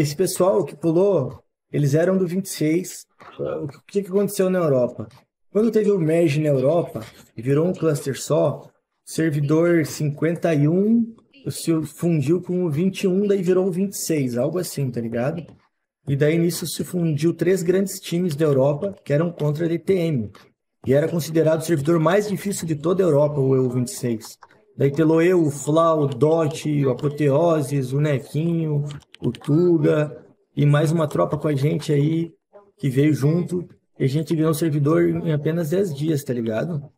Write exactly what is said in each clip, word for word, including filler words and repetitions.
esse pessoal que pulou, eles eram do vinte e seis. O que aconteceu na Europa? Quando teve o merge na Europa, virou um cluster só, servidor cinquenta e um se fundiu com o vinte e um, daí virou o vinte e seis, algo assim, tá ligado? E daí nisso se fundiu três grandes times da Europa que eram contra a D T M. E era considerado o servidor mais difícil de toda a Europa, o E U vinte e seis. Daí pelo eu, o Flau, o Dote, o Apoteoses, o Nequinho, o Tuga, e mais uma tropa com a gente aí, que veio junto, e a gente ganhou o servidor em apenas dez dias, tá ligado?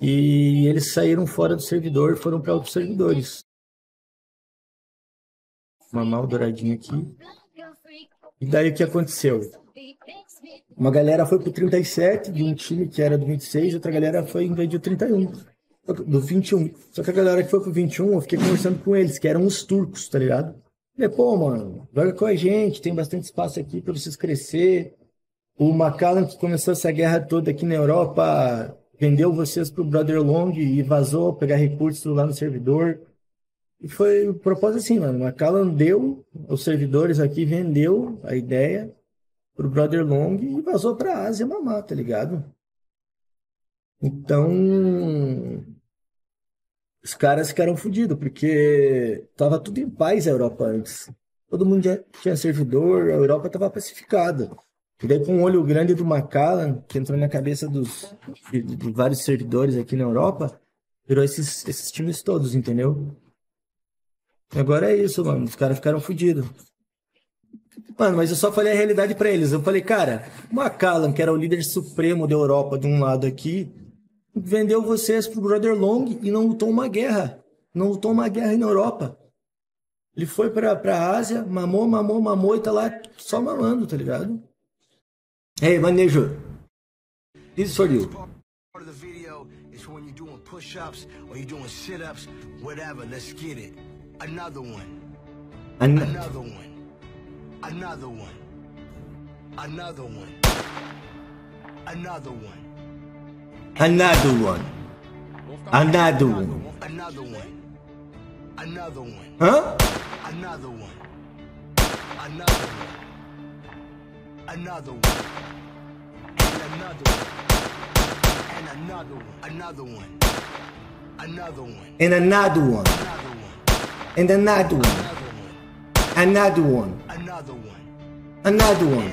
E eles saíram fora do servidor, foram para outros servidores. Mamar o douradinho aqui. E daí o que aconteceu? Uma galera foi pro trinta e sete, de um time que era do vinte e seis, outra galera foi invadiu trinta e um, do vinte e um. Só que a galera que foi pro vinte e um, eu fiquei conversando com eles, que eram os turcos, tá ligado? E pô, mano, joga com a gente, tem bastante espaço aqui pra vocês crescer. O Macallan, que começou essa guerra toda aqui na Europa, vendeu vocês pro Brother Long e vazou pegar recursos lá no servidor. E foi o propósito assim, mano, o Macallan deu os servidores aqui, vendeu a ideia pro Brother Long e vazou pra Ásia mamar, tá ligado? Então, os caras ficaram fodidos, porque tava tudo em paz a Europa antes. Todo mundo já tinha servidor, a Europa tava pacificada. E daí com um olho grande do Macallan, que entrou na cabeça dos, de, de vários servidores aqui na Europa, virou esses, esses times todos, entendeu? E agora é isso, mano, os caras ficaram fodidos. Mano, mas eu só falei a realidade pra eles. Eu falei, cara, o Macallan, que era o líder supremo da Europa de um lado aqui, vendeu vocês pro Brother Long e não lutou uma guerra. Não lutou uma guerra na Europa. Ele foi pra, pra Ásia, mamou, mamou, mamou e tá lá só mamando, tá ligado? Hey, Manejo. This is for you. Part of the video is when you're doing push-ups or you're doing sit-ups, whatever, let's get it. Another one. An Another one. Another one. Another one. Another one. Another one. Another one. Another one. Another one. Huh? Another one. Another one. Another one. And another one. And another one. Another one. Another one. And another one. And another one. Another one. Another one. Another one.